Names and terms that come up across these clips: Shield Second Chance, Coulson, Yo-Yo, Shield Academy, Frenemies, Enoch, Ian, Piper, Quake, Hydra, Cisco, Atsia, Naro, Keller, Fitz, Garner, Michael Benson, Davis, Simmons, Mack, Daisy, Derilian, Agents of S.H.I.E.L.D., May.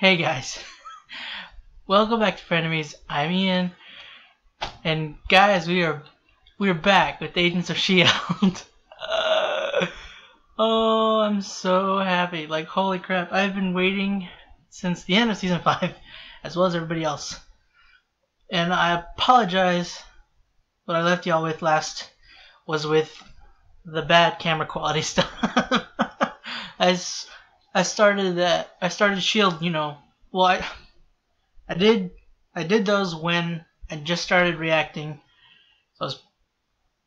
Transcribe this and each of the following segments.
Hey guys, welcome back to Frenemies. I'm Ian, and guys, we're back with Agents of S.H.I.E.L.D. Oh, I'm so happy! Like, holy crap! I've been waiting since the end of season 5, as well as everybody else. And I apologize. What I left y'all with last was with the bad camera quality stuff. I started S.H.I.E.L.D., you know, well, I did those when I just started reacting, so I was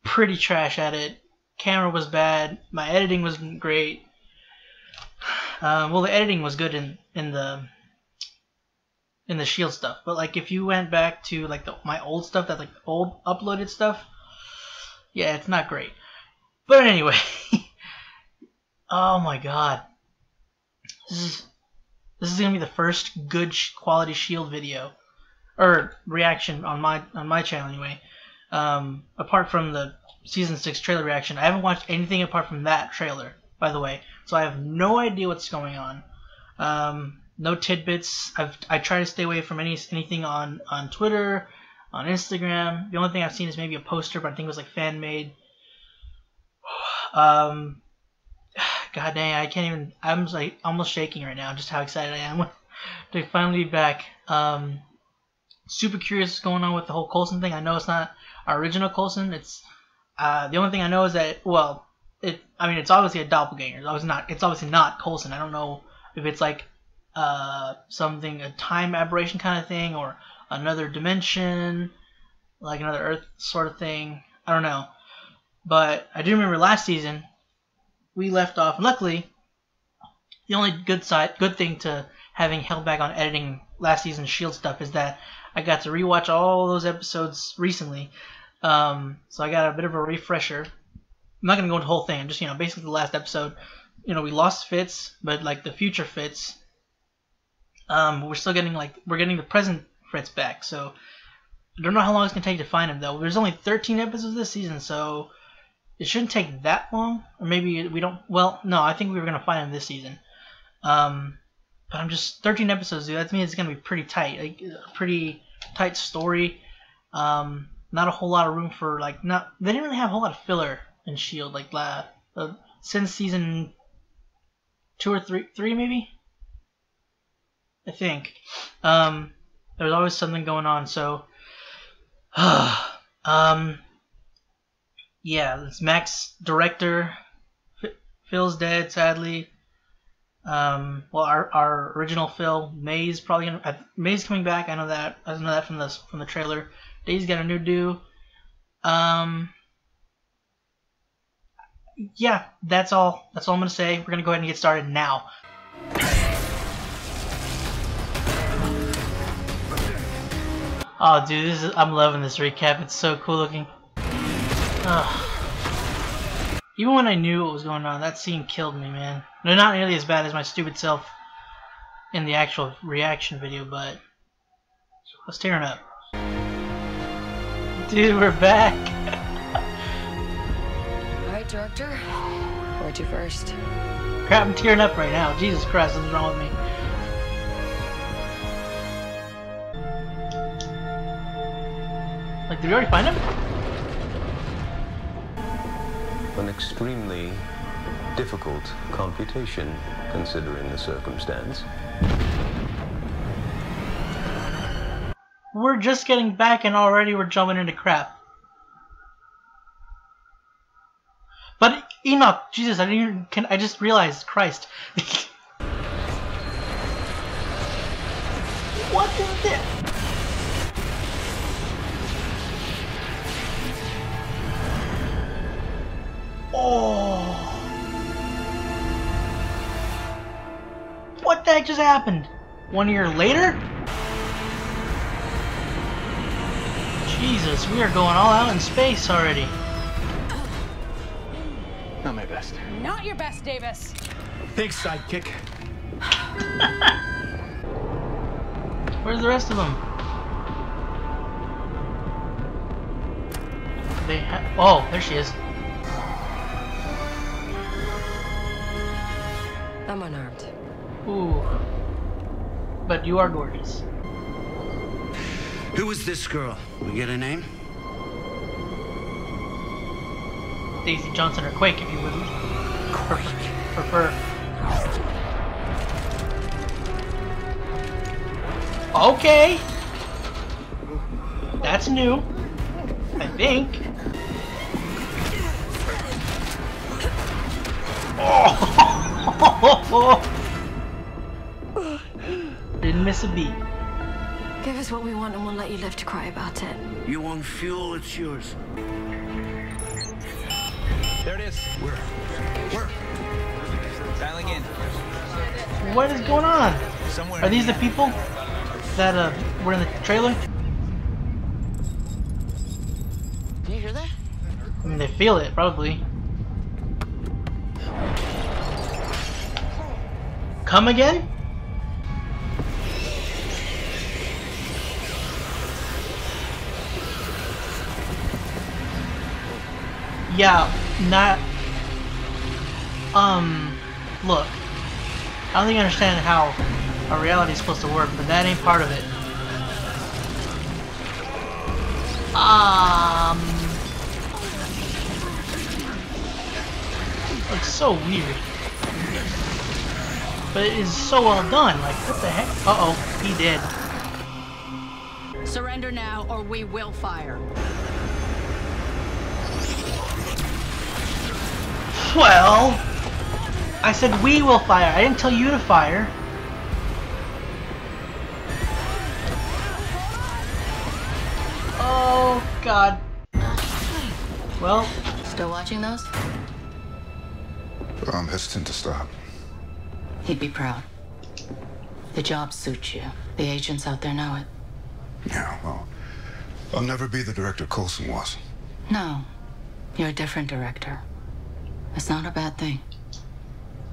pretty trash at it. Camera was bad, my editing wasn't great. Well, the editing was good in the S.H.I.E.L.D. stuff, but like if you went back to like my old stuff, that's like old uploaded stuff, yeah, it's not great. But anyway, oh my god. This is gonna be the first good quality S.H.I.E.L.D. video or reaction on my channel anyway. Apart from the season 6 trailer reaction, I haven't watched anything apart from that trailer, by the way. So I have no idea what's going on. No tidbits. I try to stay away from anything on Twitter, on Instagram. The only thing I've seen is maybe a poster, but I think it was like fan made. God dang, I can't even, I'm like almost shaking right now just how excited I am to finally be back. Super curious what's going on with the whole Coulson thing. I know it's not our original Coulson. It's the only thing I know is that, well, it's obviously a doppelganger. It's obviously not Coulson. I don't know if it's like something, a time aberration kind of thing, or another dimension, like another Earth sort of thing. I don't know. But I do remember last season we left off, and luckily, the only good thing to having held back on editing last season's S.H.I.E.L.D. stuff is that I got to rewatch all those episodes recently, so I got a bit of a refresher. I'm not gonna go into the whole thing, just basically the last episode, we lost Fitz, but like the future Fitz, we're still getting we're getting the present Fitz back. So I don't know how long it's gonna take to find him though. There's only 13 episodes this season, so it shouldn't take that long, or maybe we don't. Well, no, I think we were gonna find him this season. But I'm just 13 episodes, dude. That to me is gonna be pretty tight, like a pretty tight story. Not a whole lot of room for They didn't really have a whole lot of filler in S.H.I.E.L.D. like since season 2 or 3 maybe. I think there was always something going on. So, yeah, it's Mack's director. Phil's dead, sadly. Well, our original Phil, May's probably May's coming back. I know that. I know that from the trailer. Daisy's got a new do. Yeah, that's all. That's all I'm gonna say. We're gonna go ahead and get started now. Oh, dude, I'm loving this recap. It's so cool looking. Ugh. Even when I knew what was going on, that scene killed me, man. No, not nearly as bad as my stupid self in the actual reaction video, but I was tearing up. Dude, we're back! Alright, director. Where'd you first? Crap, I'm tearing up right now. Jesus Christ, what's wrong with me? Like, did we already find him? An extremely difficult computation, considering the circumstance. We're just getting back and already we're jumping into crap. But Enoch, Jesus, I didn't even, I just realized, Christ. What is this? Oh. What the heck just happened? 1 year later? Jesus, we are going all out in space already. Not my best. Not your best, Davis. Thanks, sidekick. Where's the rest of them? Oh, there she is. I'm unarmed. Ooh. but you are gorgeous. Who is this girl? We get a name? Daisy Johnson or Quake, if you wouldn't. Quake. Prefer. Okay. That's new. I think. Oh! Didn't miss a beat. Give us what we want and we'll let you live to cry about it. You want fuel, it's yours. There it is. We're dialing in. What is going on? Somewhere. Are these the people that were in the trailer? Do you hear that? I mean, they feel it, probably. Come again? Yeah, not... Look. I don't think I understand how our reality is supposed to work, but that ain't part of it. It's so weird. But it is so well done, like, what the heck? Uh-oh, he did. Surrender now, or we will fire. Well, I said we will fire. I didn't tell you to fire. Oh, God. Well. Still watching those? I'm hesitant to stop. He'd be proud. The job suits you. The agents out there know it. Yeah, well, I'll never be the director Coulson was. No, you're a different director. That's not a bad thing.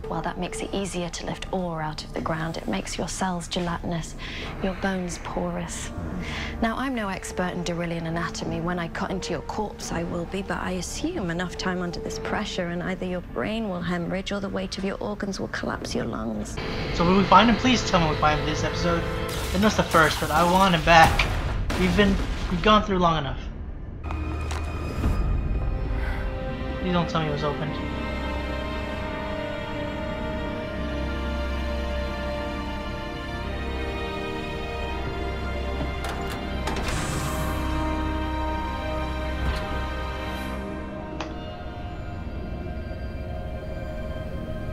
Well, that makes it easier to lift ore out of the ground. It makes your cells gelatinous, your bones porous. Now, I'm no expert in Derilian anatomy. When I cut into your corpse, I will be, but I assume enough time under this pressure and either your brain will hemorrhage or the weight of your organs will collapse your lungs. So will we find him? Please tell me we find him this episode. I know it's the first, but I want him back. We've gone through long enough. Please don't tell me it was opened.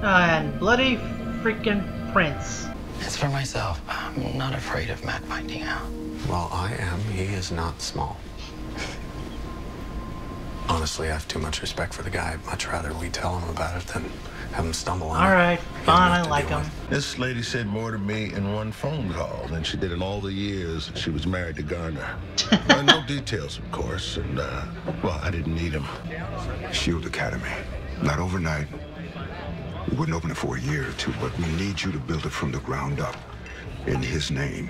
And bloody freaking Prince. As for myself, I'm not afraid of Matt finding out. Well, I am. He is not small. Honestly, I have too much respect for the guy. I'd much rather we tell him about it than have him stumble on it. All right, fine, I like him. This lady said more to me in one phone call than she did in all the years she was married to Garner. No details, of course, and, well, I didn't need him. Shield Academy. Not overnight. We wouldn't open it for a year or two, but we need you to build it from the ground up. In his name.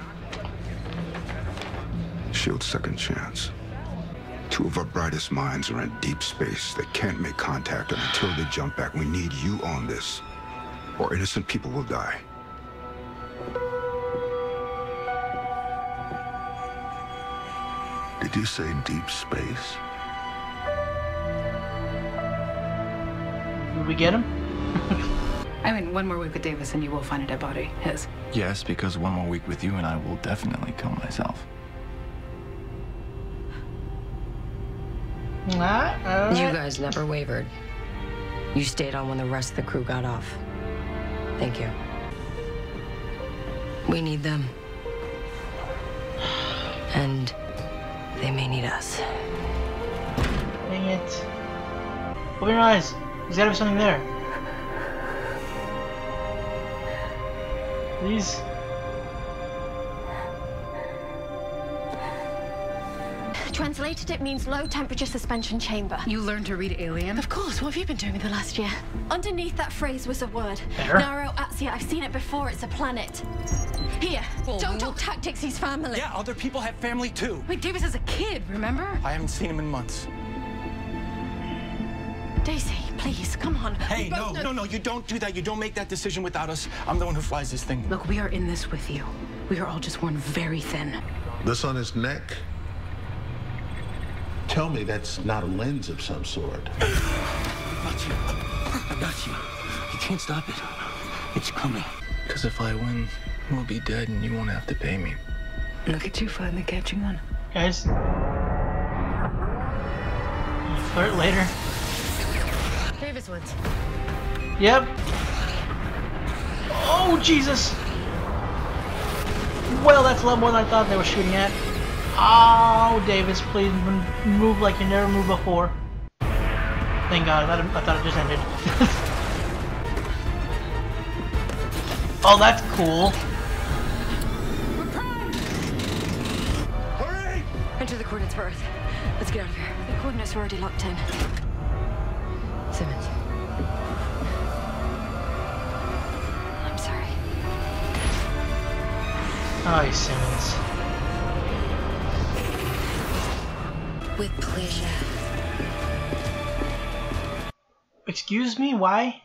Shield Second Chance. Two of our brightest minds are in deep space. They can't make contact, and until they jump back, we need you on this, or innocent people will die. Did you say deep space? Did we get him? I mean, one more week with Davis and you will find a dead body, his. Yes, because one more week with you and I will definitely kill myself. You guys never wavered. You stayed on when the rest of the crew got off. Thank you. We need them. And they may need us. Dang it. Open your eyes. There's gotta be something there. Please. Translated, it means low temperature suspension chamber. You learned to read Alien? Of course. What have you been doing with the last year? Underneath that phrase was a word. Naro, Atsia, I've seen it before. It's a planet. Here, well, don't talk tactics. He's family. Yeah, other people have family too. Wait, Davis is a kid, remember? I haven't seen him in months. Daisy, please, come on. Hey, no, you don't do that. You don't make that decision without us. I'm the one who flies this thing. Look, we are in this with you. We are all just worn very thin. This on his neck? Tell me that's not a lens of some sort. I got you. I got you. You can't stop it. It's coming. Because if I win, we'll be dead and you won't have to pay me. Look at you finally catching on. Guys. I'll flirt later. Davis wins. Yep. Oh, Jesus. Well, that's a lot more than I thought they were shooting at. Oh, Davis, please move like you never moved before. Thank God, I thought it just ended. Oh, that's cool. Hurry! Enter the coordinates for Earth. Let's get out of here. The coordinates are already locked in. Simmons. I'm sorry. Aye, Simmons. With pleasure. Excuse me, why?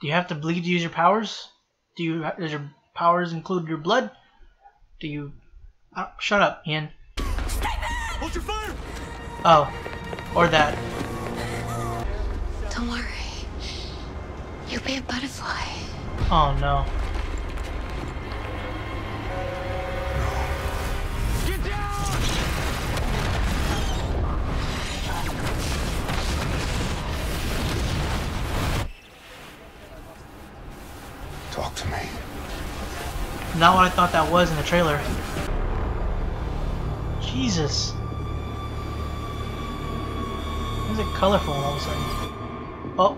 Do you have to bleed to use your powers? Does your powers include your blood? Do you... Oh, shut up, Ian. Stay back! Hold your fire! Oh. Or that. Don't worry. You'll be a butterfly. Oh no. Not what I thought that was in the trailer. Jesus. Why is it colorful all of a sudden? Oh.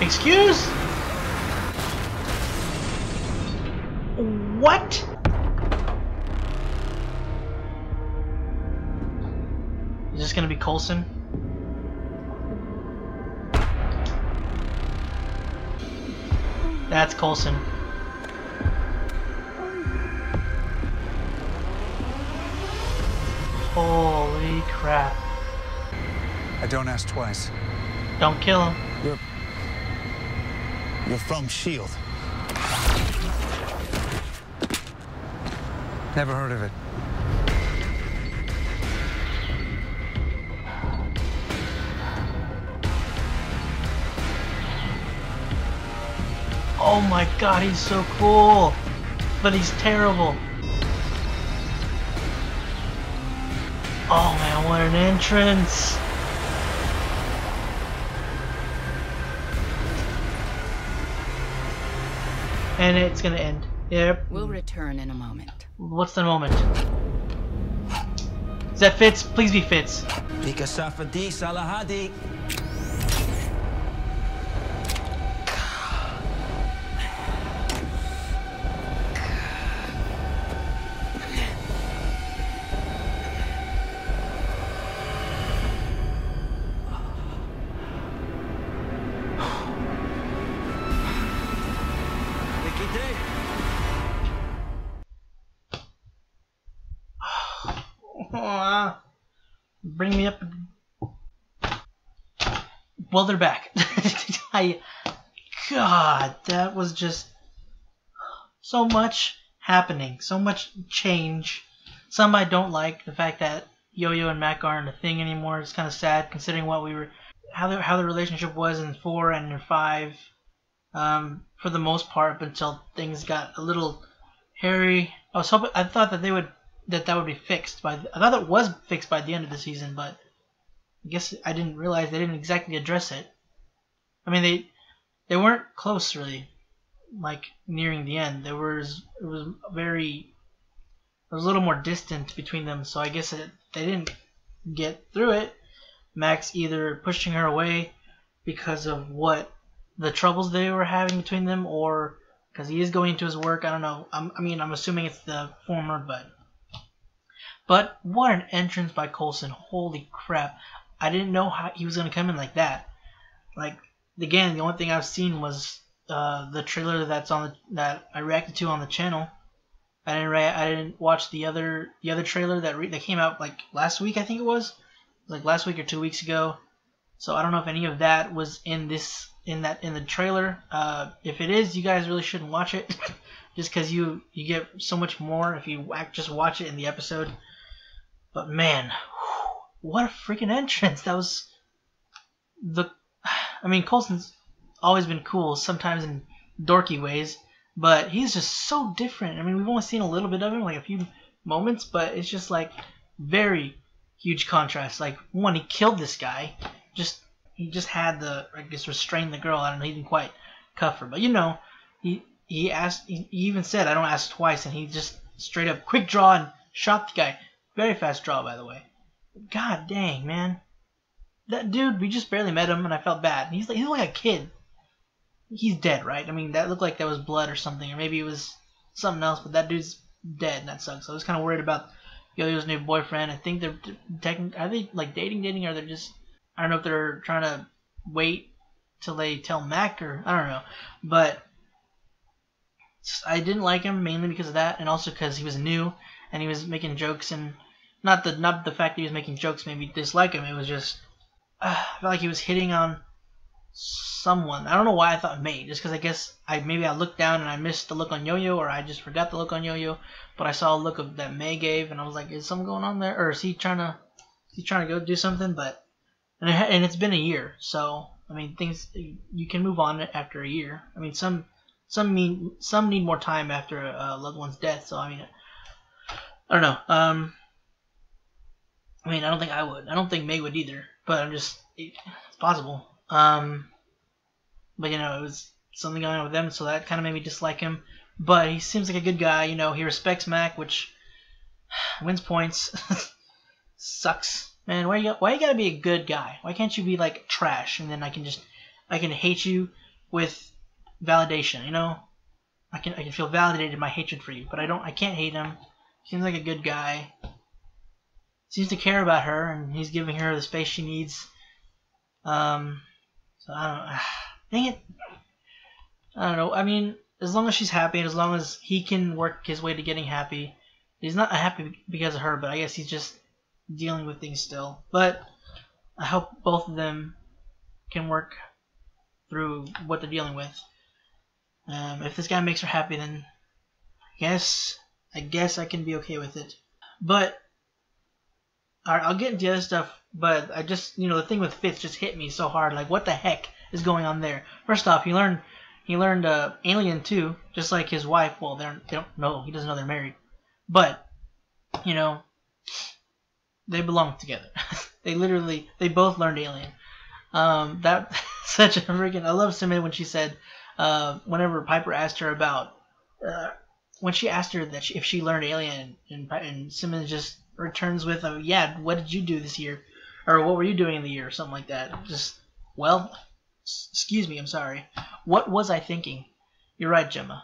Excuse? What? Is this gonna be Coulson? That's Coulson. Holy crap. I don't ask twice. Don't kill him. You're from S.H.I.E.L.D. Never heard of it. Oh my God, he's so cool, but he's terrible. Oh man, what an entrance! And it's gonna end. Yep. We'll return in a moment. What's the moment? Is that Fitz? Please be Fitz. Bikasafadi Salahadi. Bring me up. Well, they're back. God, that was just so much happening, so much change. Some I don't like. The fact that Yo-Yo and Mack aren't a thing anymore is kind of sad, considering what we were, how the relationship was in 4 and in 5, for the most part, up until things got a little hairy. I thought that they would. That would be fixed by. I thought it was fixed by the end of the season, but I guess I didn't realize they didn't exactly address it. I mean, they weren't close really, like nearing the end. There was a little more distance between them, so I guess they didn't get through it. Max either pushing her away because of what the troubles they were having between them, or because he is going into his work. I don't know. I mean, I'm assuming it's the former, but. But what an entrance by Coulson. Holy crap. I didn't know how he was going to come in like that. Like, again, the only thing I've seen was the trailer that I reacted to on the channel. I didn't watch the other trailer that came out like last week, I think it was. Like last week or 2 weeks ago. So I don't know if any of that was in this in the trailer. If it is, you guys really shouldn't watch it, just because you get so much more if you just watch it in the episode. But man, what a freaking entrance! That was the, I mean, Coulson's always been cool, sometimes in dorky ways, but he's just so different. I mean, we've only seen a little bit of him, like a few moments, but it's just like very huge contrast. Like, one, he killed this guy. He just had the, I guess, restrain the girl. I don't know, he didn't quite cuff her, but you know, he asked. He even said, "I don't ask twice," and he just straight up quick draw and shot the guy. Very fast draw, by the way. God dang, man, that dude. We just barely met him, and I felt bad. And he's like a kid. He's dead, right? I mean, that looked like that was blood or something, or maybe it was something else, but that dude's dead, and that sucks. So I was kind of worried about Yo-Yo's new boyfriend. I think they're are they like dating, or they're just, I don't know if they're trying to wait till they tell Mack, or I don't know. But I didn't like him mainly because of that, and also because he was new and he was making jokes, and not the fact that he was making jokes made me dislike him. It was just I felt like he was hitting on someone. I don't know why I thought May, just because I guess maybe I looked down and I missed the look on Yo-Yo, or I just forgot the look on Yo-Yo, but I saw a look of that May gave, and I was like, is something going on there, or is he trying to go do something? But and it's been a year, so I mean, things, you can move on after a year. I mean, some need more time after a loved one's death, so I mean, I don't know. I mean, I don't think I would. I don't think May would either, but it's possible. But you know, it was something going on with them, so that kind of made me dislike him. But he seems like a good guy, you know. He respects Mac, which wins points. Sucks, man. Why you gotta be a good guy? Why can't you be like trash, and then I can hate you with validation, you know? I can feel validated in my hatred for you, but I can't hate him. Seems like a good guy. Seems to care about her, and he's giving her the space she needs. So I don't know. Dang it. I don't know. I mean, as long as she's happy, and as long as he can work his way to getting happy. He's not happy because of her, but I guess he's just dealing with things still. But I hope both of them can work through what they're dealing with. If this guy makes her happy, then I guess I can be okay with it. But all right, I'll get into the other stuff. But I just, you know, the thing with Fitz just hit me so hard. Like, what the heck is going on there? First off, he learned Alien too, just like his wife. Well, they don't know. He doesn't know they're married. But you know, they belong together. they both learned Alien. That such a freaking. I love Simmons when she said, whenever Piper asked her about, when she asked her that if she learned Alien, and Simmons just returns with, yeah, what did you do this year? Or what were you doing in the year, or something like that. Just, well, excuse me, I'm sorry. What was I thinking? You're right, Jemma.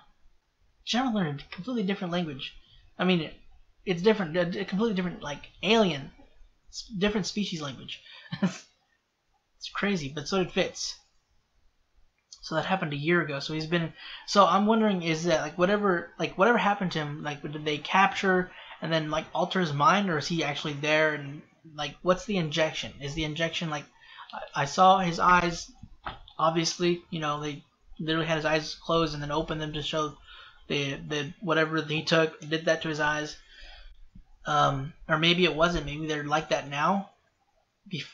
Jemma learned a completely different language. I mean, it's different, a completely different, like, alien, different species language. It's crazy, but so did Fitz. So that happened a year ago. So he's been. So I'm wondering, is that like whatever happened to him? Like, did they capture and then like alter his mind, or is he actually there? And like, what's the injection? Is the injection like, I saw his eyes, obviously, you know, they literally had his eyes closed and then opened them to show the whatever he took did that to his eyes. Or maybe it wasn't. Maybe they're like that now.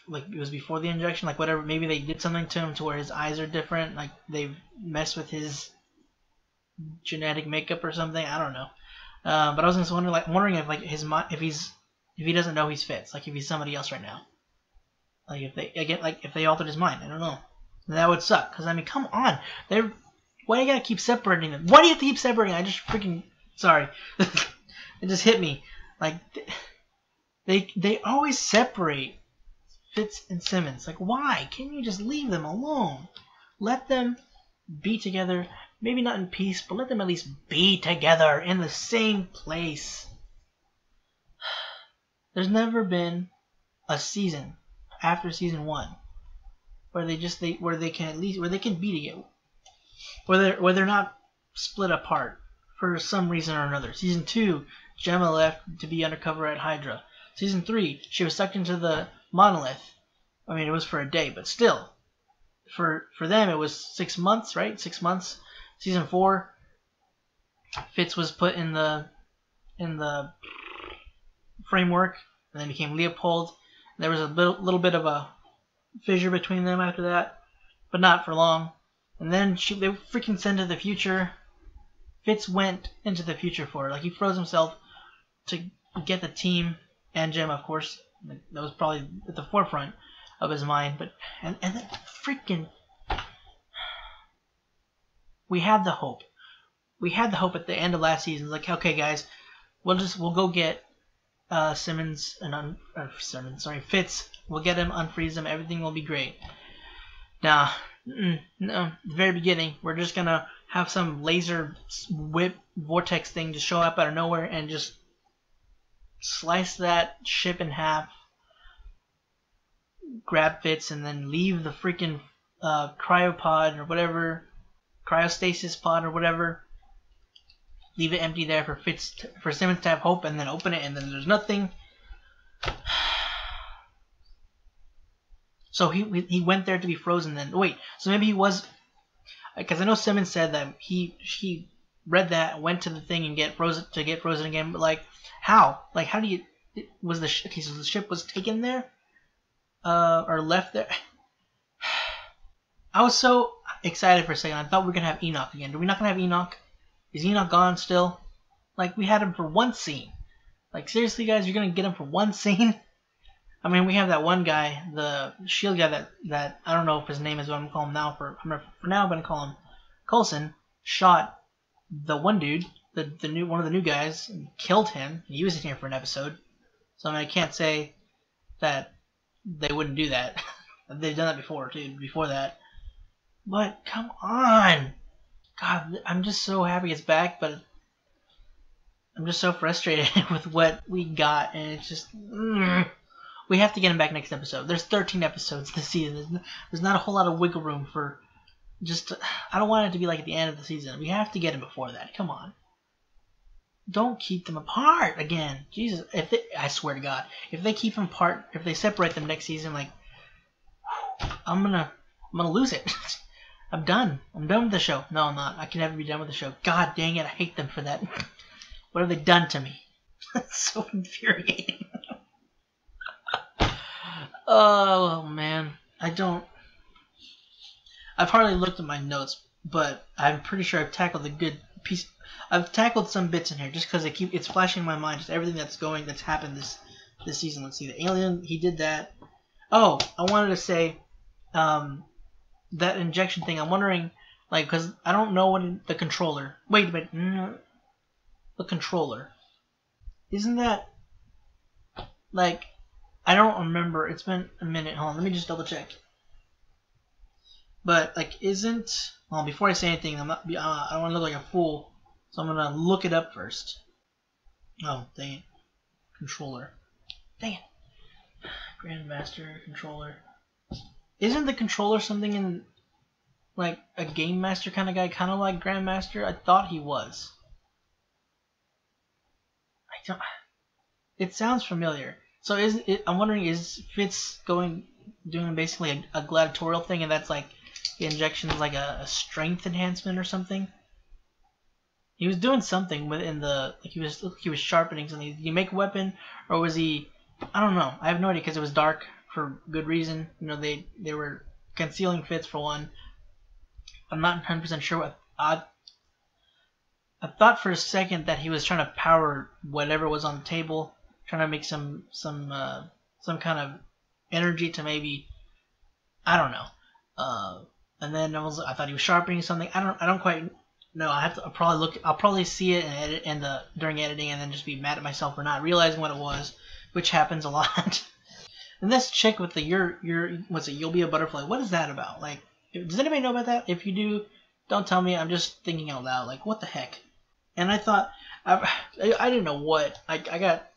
Like, it was before the injection, like whatever. Maybe they did something to him to where his eyes are different. Like, they've messed with his genetic makeup or something. I don't know. But I was just wondering if like his mind, if he doesn't know he's Fitz, like if he's somebody else right now, like if they altered his mind, I don't know. That would suck, because I mean, come on, why do you gotta keep separating them? Why do you have to keep separating? I just freaking, sorry, it just hit me. Like, they always separate Fitz and Simmons. Like, why can't you just leave them alone? Let them be together. Maybe not in peace, but let them at least be together in the same place. There's never been a season after season 1 where they can be together, where they're not split apart for some reason or another. Season 2, Jemma left to be undercover at Hydra. Season 3, she was sucked into the monolith. I mean, it was for a day, but still, for them it was 6 months, right? 6 months. Season 4, Fitz was put in the framework, and then became Leopold. There was a little bit of a fissure between them after that, but not for long. And then they freaking sent to the future. Fitz went into the future for it. Like, he froze himself to get the team and Jemma, of course. That was probably at the forefront of his mind. But and that freaking... We had the hope. We had the hope at the end of last season. Like, okay, guys, we'll go get Simmons and Fitz. We'll get him, unfreeze him. Everything will be great. Now, no, very beginning, we're just gonna have some laser whip vortex thing just show up out of nowhere and just slice that ship in half, grab Fitz, and then leave the freaking cryopod or whatever, cryostasis pod or whatever. Leave it empty there for Simmons to have hope, and then open it, and then there's nothing. So he went there to be frozen. Then wait, so maybe he was, because I know Simmons said that he read that, went to the thing and get frozen again. But like, how? Like, how do you? Was the okay? So the ship was taken there, or left there. I was so excited for a second. I thought we were gonna have Enoch again. Are we not gonna have Enoch? Is Enoch gone still? Like, we had him for one scene. Like, seriously, guys, you're going to get him for one scene? I mean, we have that one guy, the shield guy that I don't know if his name is what I'm going to call him now. For now, I'm going to call him Coulson. Shot the one dude, one of the new guys, and killed him. He was in here for an episode. So, I mean, I can't say that they wouldn't do that. They've done that before, too, before that. But, come on! God, I'm just so happy it's back, but I'm just so frustrated with what we got, and it's just... We have to get him back next episode. There's 13 episodes this season. There's not a whole lot of wiggle room for just... I don't want it to be like at the end of the season. We have to get him before that. Come on. Don't keep them apart again. Jesus, I swear to God. If they keep them apart, if they separate them next season, like... I'm gonna lose it. I'm done. I'm done with the show. No, I'm not. I can never be done with the show. God dang it, I hate them for that. What have they done to me? That's so infuriating. Oh, man. I've hardly looked at my notes, but I'm pretty sure I've tackled a good piece. I've tackled some bits in here just because it's flashing in my mind. Just everything that's happened this season. Let's see. The alien, he did that. Oh, I wanted to say... that injection thing, I'm wondering, like, because I don't know what the controller... Wait a minute. The controller. Isn't that... Like, I don't remember. It's been a minute. Hold on, let me just double check. But, like, isn't... Well, before I say anything, I don't want to look like a fool, so I'm going to look it up first. Oh, dang it. Controller. Dang it. Grandmaster, controller... Isn't the controller something in, like, a Game Master kind of guy? Kind of like Grandmaster? I thought he was. I don't... It sounds familiar. So I'm wondering, is Fitz doing basically a gladiatorial thing, and that's like the injection's like a strength enhancement or something? He was doing something within the... Like, he was sharpening something. Did he make a weapon? Or was he... I don't know. I have no idea, because it was dark. For good reason, you know, they were concealing Fitz for one. I'm not 100% sure what. I thought for a second that he was trying to power whatever was on the table, trying to make some kind of energy to maybe, I don't know. And then I thought he was sharpening something. I don't quite know. I have to I'll probably see it and edit and during editing, and then just be mad at myself for not realizing what it was, which happens a lot. And this chick with the what's it? You'll be a butterfly. What is that about? Like, does anybody know about that? If you do, don't tell me. I'm just thinking out loud. Like, what the heck? And I thought I didn't know what I got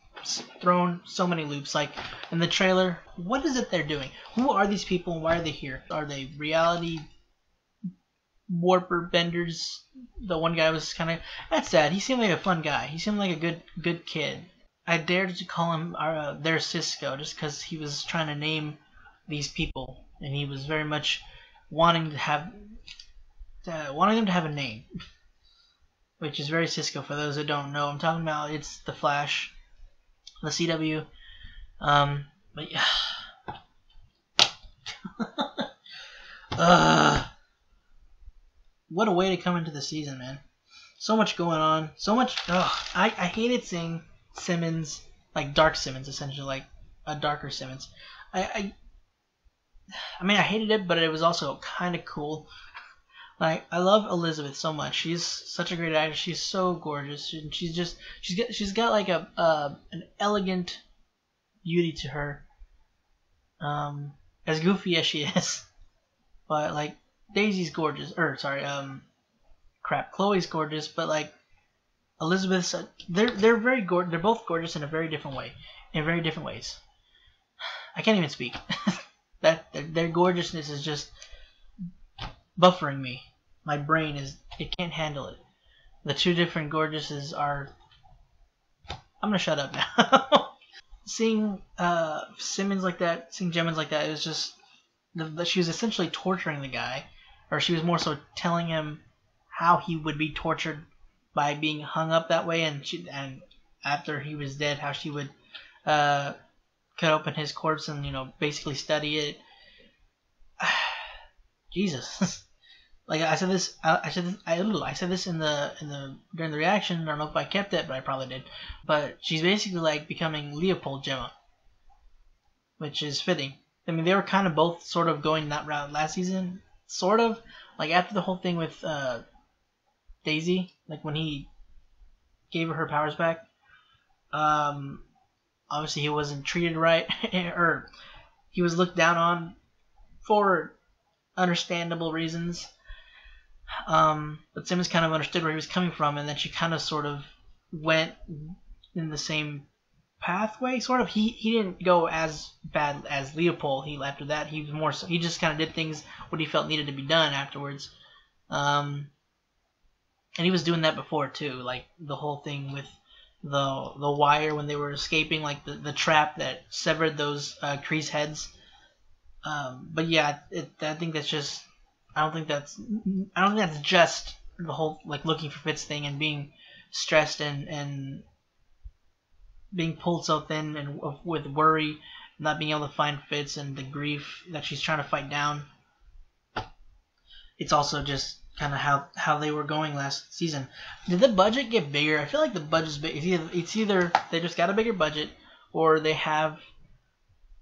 thrown so many loops. Like in the trailer, what is it they're doing? Who are these people? And why are they here? Are they reality warper benders? The one guy was kind of that's sad. He seemed like a fun guy. He seemed like a good kid. I dared to call him their Cisco just because he was trying to name these people, and he was very much wanting to have wanting them to have a name, which is very Cisco. For those that don't know, I'm talking about it's the Flash, the CW. But yeah. What a way to come into the season, man. So much going on. So much. I hated seeing Simmons, like Dark Simmons, essentially, like a darker Simmons. I mean, I hated it, but it was also kind of cool. Like, I love Elizabeth so much. She's such a great actress. She's so gorgeous. She's just she's got like a an elegant beauty to her. As goofy as she is, but like Daisy's gorgeous. Chloe's gorgeous, but like Elizabeth's. They're very gorgeous. They're both gorgeous in a very different way, in very different ways. I can't even speak. Their gorgeousness is just buffering me. My brain it can't handle it. The two different gorgeouses are. I'm gonna shut up now. Seeing Simmons like that, seeing Jemma's like that, it was just she was essentially torturing the guy, or she was more so telling him how he would be tortured by being hung up that way, and after he was dead, how she would cut open his corpse and, you know, basically study it. Jesus. Like I said this, I said this during the reaction. I don't know if I kept it, but I probably did. But she's basically like becoming Leopold Jemma, which is fitting. I mean, they were kind of both sort of going that route last season, sort of. Like after the whole thing with Daisy, like when he gave her her powers back, obviously he wasn't treated right, or he was looked down on for understandable reasons. But Simmons kind of understood where he was coming from, and then she kind of sort of went in the same pathway, sort of. He didn't go as bad as Leopold. After that, he was more so, he just kind of did things what he felt needed to be done afterwards. And he was doing that before too, like the whole thing with the wire when they were escaping, like the trap that severed those Kree's heads. But yeah, I think that's just. I don't think that's just the whole like looking for Fitz thing and being stressed and being pulled so thin and with worry, not being able to find Fitz and the grief that she's trying to fight down. It's also just kind of how they were going last season. Did the budget get bigger? I feel like the budget's big. It's either they just got a bigger budget, or they have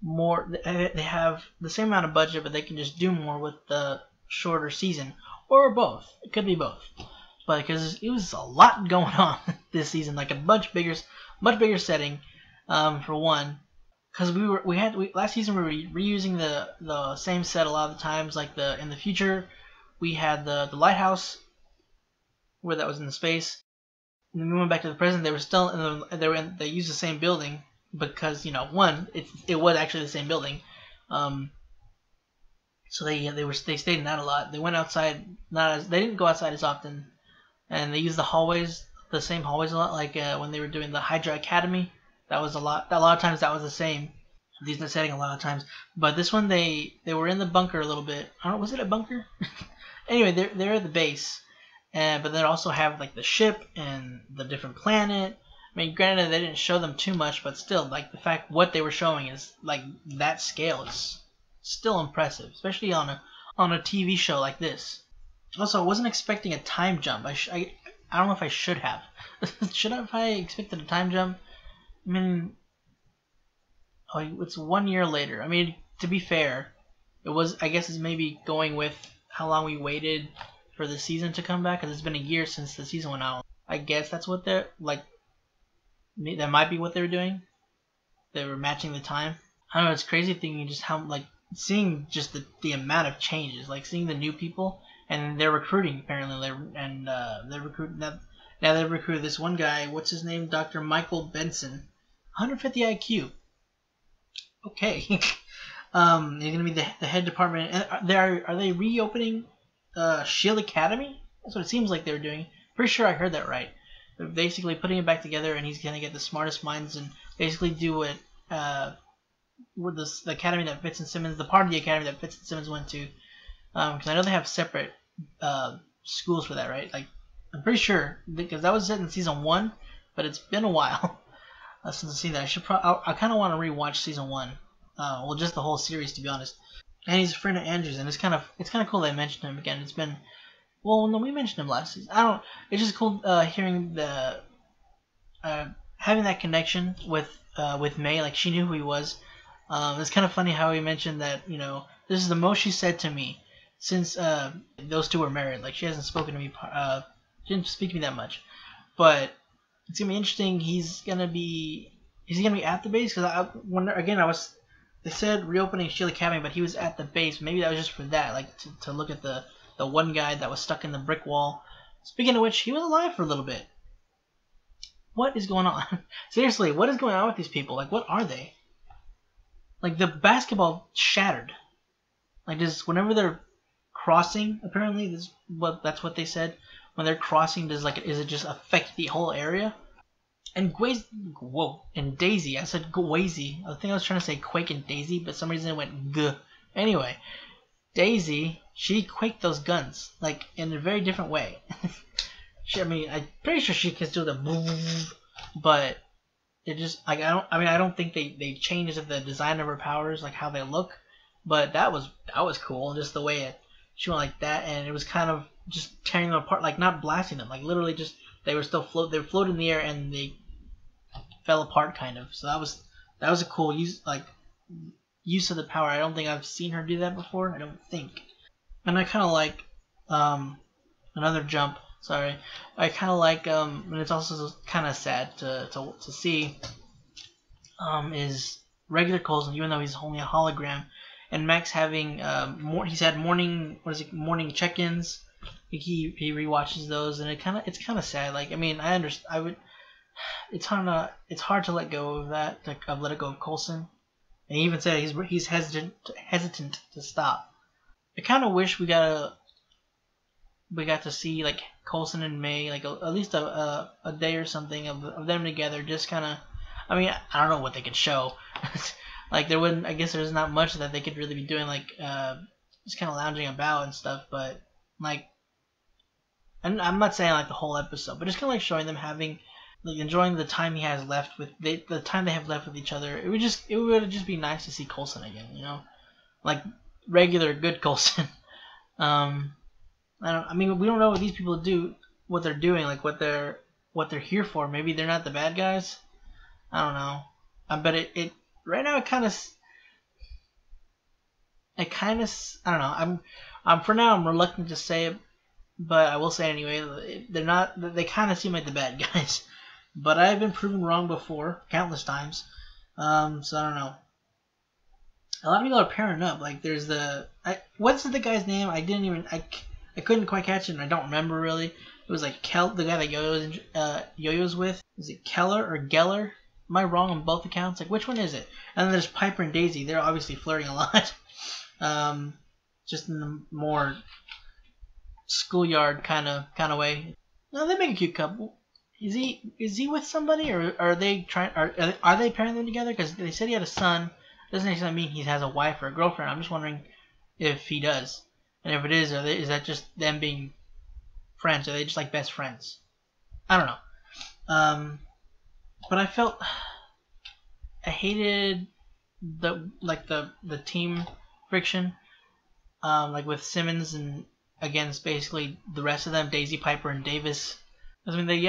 more. They have the same amount of budget, but they can just do more with the shorter season, or both. It could be both, but because it was a lot going on this season, like a much bigger setting, for one, because last season we were reusing the same set a lot of the times. Like in the future, we had the lighthouse, where that was in the space, and then we went back to the present. They were still they used the same building because, you know, one, it was actually the same building. So they stayed in that a lot. They went outside, they didn't go outside as often, and they used the same hallways a lot. Like when they were doing the Hydra Academy, that was a lot of times that was the same. These in the setting a lot of times, but this one they were in the bunker a little bit. I don't know, was it a bunker? Anyway, they're at the base, and but they also have like the ship and the different planet. I mean, granted they didn't show them too much, but still, like the fact what they were showing is like that scale is. Still impressive, especially on a TV show like this. Also, I wasn't expecting a time jump. I don't know if I should have. Should I have expected a time jump? I mean, it's 1 year later. I mean, to be fair, it was. I guess it's maybe going with how long we waited for the season to come back, because it's been a year since the season went out. I guess that's what they're like. That might be what they were doing. They were matching the time. I don't know. It's crazy thinking just how like. Seeing just the amount of changes, like seeing the new people, and they're recruiting apparently, they're recruiting now. They recruited this one guy. What's his name? Dr. Michael Benson, 150 IQ. Okay, they're gonna be the head department. And are they reopening Shield Academy? That's what it seems like they're doing. Pretty sure I heard that right. They're basically putting it back together, and he's gonna get the smartest minds and basically do what. With the academy that Fitz and Simmons, the part of the academy that Fitz and Simmons went to, Because I know they have separate schools for that, right? Like, I'm pretty sure, because that was it in season 1, but it's been a while since I've seen that. I kind of want to rewatch season 1, well, just the whole series, to be honest. And he's a friend of Andrew's, and it's kind of cool they mentioned him again. It's been, well, no, we mentioned him last season. It's just cool hearing the having that connection with May. Like, she knew who he was. It's kind of funny how he mentioned that, you know, this is the most she said to me since those two were married. Like, she hasn't spoken to me, she didn't speak to me that much. But it's gonna be interesting. Is he gonna be at the base? Because I wonder again. They said reopening Shield Academy, but he was at the base. Maybe that was just for that, like to look at the one guy that was stuck in the brick wall. Speaking of which, he was alive for a little bit. What is going on? Seriously, what is going on with these people? Like, what are they? Like, the basketball shattered. Like, just whenever they're crossing, apparently that's what they said. When they're crossing, is it just affect the whole area? And Daisy. I said Gwazy. I think I was trying to say Quake and Daisy, but for some reason it went G. Anyway, Daisy, she quaked those guns, like, in a very different way. I'm pretty sure she can do the, but it just, like, I don't think they changed the design of her powers, like how they look, but that was cool, just the way she went like that, and it was kind of just tearing them apart, like not blasting them, like literally just they were still floating in the air and they fell apart kind of. So that was a cool use of the power. I don't think I've seen her do that before. I don't think. And I kind of like another jump. Sorry, I kind of like and it's also kind of sad to see is regular Coulson, even though he's only a hologram, and Max having he's had morning check-ins. He rewatches those, and it's kind of sad. Like, I mean, I understand. It's hard to let go of that. Like, I've let it go of Coulson, and he even said he's hesitant to stop. I kind of wish we got to see, like, Coulson and May, like at least a day or something of them together. Just kind of, I mean, I don't know what they could show. Like, there wouldn't. I guess there's not much that they could really be doing. Like, just kind of lounging about and stuff, but. Like, and I'm not saying like the whole episode, but just kind of like showing them having, like, enjoying the time he has left with the time they have left with each other. It would just be nice to see Coulson again, you know, like regular good Coulson. We don't know what these people do, what they're doing, like what they're here for. Maybe they're not the bad guys. I don't know. But it right now it kind of I don't know. For now, I'm reluctant to say it, but I will say it anyway. They kind of seem like the bad guys, but I've been proven wrong before, countless times. So I don't know. A lot of people are pairing up. Like, there's what's the guy's name? I couldn't quite catch it, and I don't remember really. It was like the guy that Yo-Yo's with. Is it Keller or Geller? Am I wrong on both accounts? Like, which one is it? And then there's Piper and Daisy. They're obviously flirting a lot. Just in the more schoolyard kind of way. No, they make a cute couple. Is he with somebody, or are they trying? Are they pairing them together? Because they said he had a son. Doesn't necessarily mean he has a wife or a girlfriend. I'm just wondering if he does, and if it is, is that just them being friends? Are they just like best friends? I don't know. But I hated the team friction. Like with Simmons and against basically the rest of them, Daisy, Piper, and Davis. I mean, they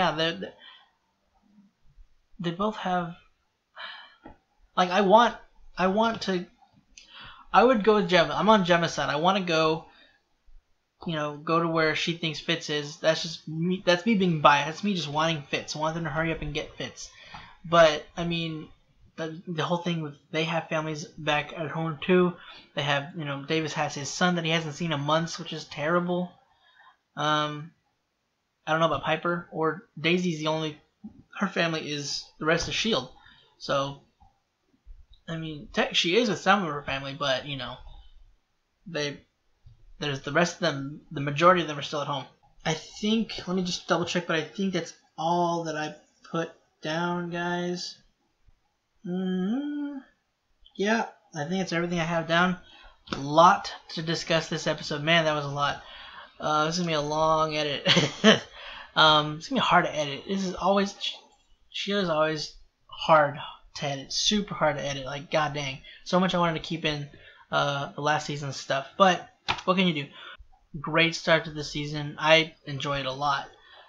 both have. Like, I would go with Jemma. I'm on Jemma's side. I want to go to where she thinks Fitz is. That's just me. That's me being biased. That's me just wanting Fitz. I want them to hurry up and get Fitz. But I mean. The whole thing with they have families back at home too. They have, Davis has his son that he hasn't seen in months, which is terrible. I don't know about Piper or Daisy's her family is the rest of S.H.I.E.L.D. So, I mean, she is with some of her family, but there's the rest of them. The majority of them are still at home. I think. Let me just double check, but I think that's all that I put down, guys. Yeah, I think it's everything I have down. A lot to discuss this episode. Man, that was a lot. This is going to be a long edit. It's going to be hard to edit. This is always... Shield is always hard to edit. Super hard to edit. Like, god dang. So much I wanted to keep in the last season's stuff. But, what can you do? Great start to the season. I enjoy it a lot.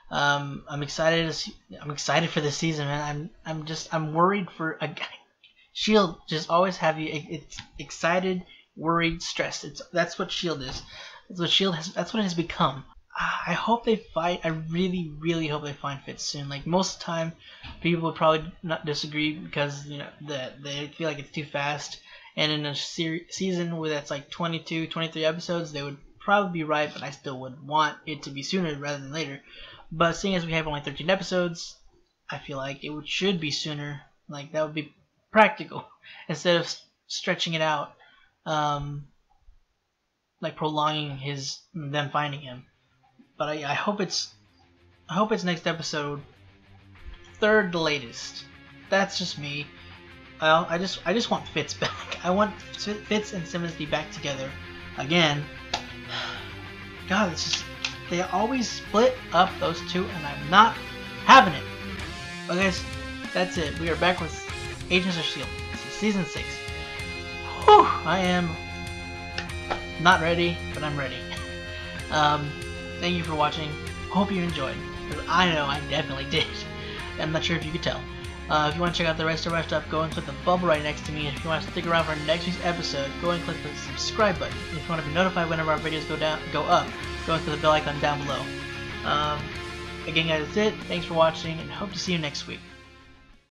I'm excited to see, I'm excited for this season, man. I'm worried for a guy. Shield just always have you. It's excited, worried, stressed. That's what Shield is. That's what Shield has. That's what it has become. I hope they fight. I really, really hope they find Fitz soon. Like most of the time, people would probably not disagree because you know that they feel like it's too fast. And in a season where that's like 22, 23 episodes, they would probably be right. But I still would want it to be sooner rather than later. But seeing as we have only 13 episodes, I feel like it should be sooner. Like, that would be practical. Instead of stretching it out, like prolonging them finding him. But I hope it's next episode, third latest. That's just me. I just want Fitz back. I want Fitz and Simmons to be back together again. God, it's just... They always split up those two, and I'm not having it. Well, guys, that's it. We are back with Agents of S.H.I.E.L.D. This is Season 6. Whew, I am not ready, but I'm ready. Thank you for watching. Hope you enjoyed, because I know I definitely did. I'm not sure if you could tell. If you want to check out the rest of our stuff, go and click the bubble right next to me. And if you want to stick around for next week's episode, go and click the subscribe button. If you want to be notified whenever our videos go up, go and click the bell icon down below. Again, guys, that's it. Thanks for watching, and hope to see you next week.